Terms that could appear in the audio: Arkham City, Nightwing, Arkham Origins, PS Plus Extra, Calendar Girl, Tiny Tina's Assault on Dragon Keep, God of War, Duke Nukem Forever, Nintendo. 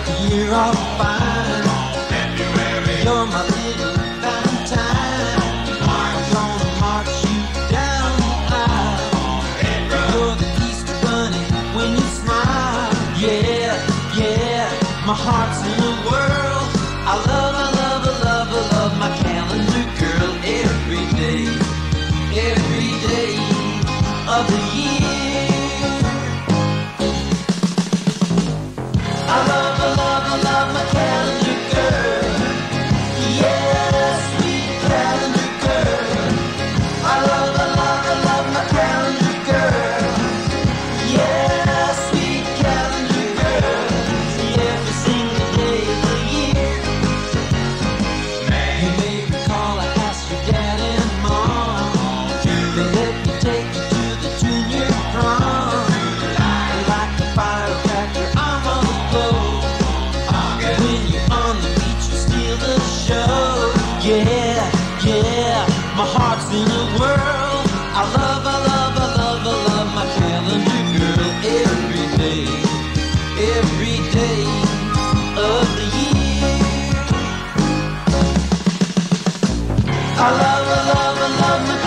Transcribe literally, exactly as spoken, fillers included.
throughout the year I'll find February. You're my little Valentine. I'm gonna march you down the aisle. You're the Easter bunny when you smile. Yeah, yeah, my heart's in a whirl. I love, I love, I love, I love my calendar girl. Every day, every day of the year. I love, I love, I love my